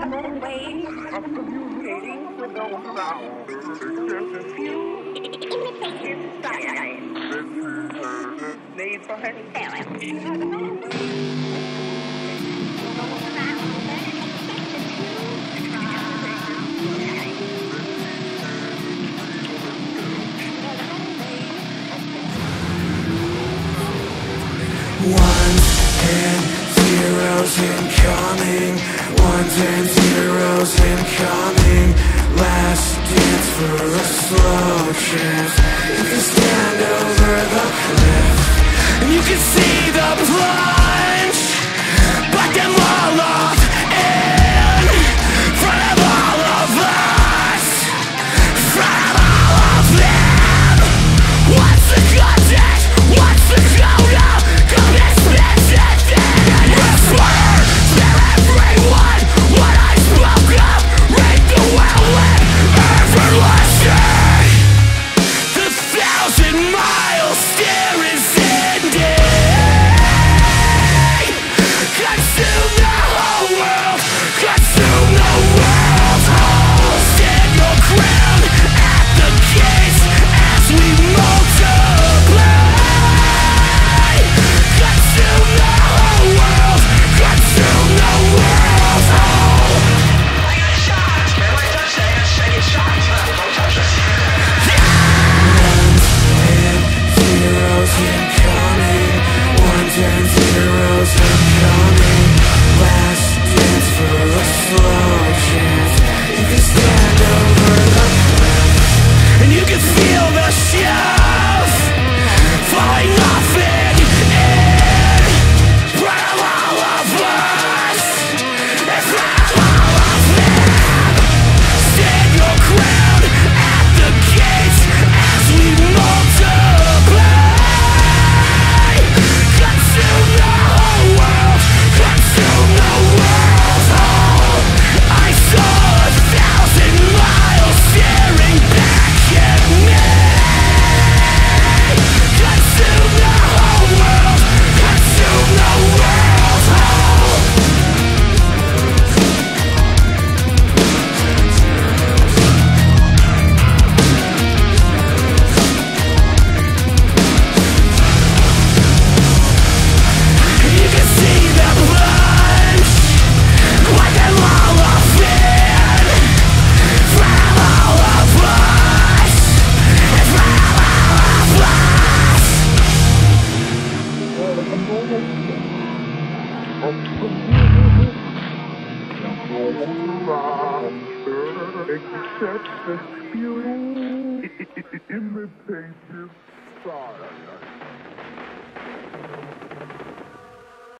unknown ways of communicating with those around. There's a few imitative styles. Made for her parents. She had no incoming, 110 zeros incoming. Last dance for a slow chance. You can stand over the cliff, and you can see the plunge, but them all off in front of all of us, in front of all of them. What's the context? What's the coda? Except the few imitative style.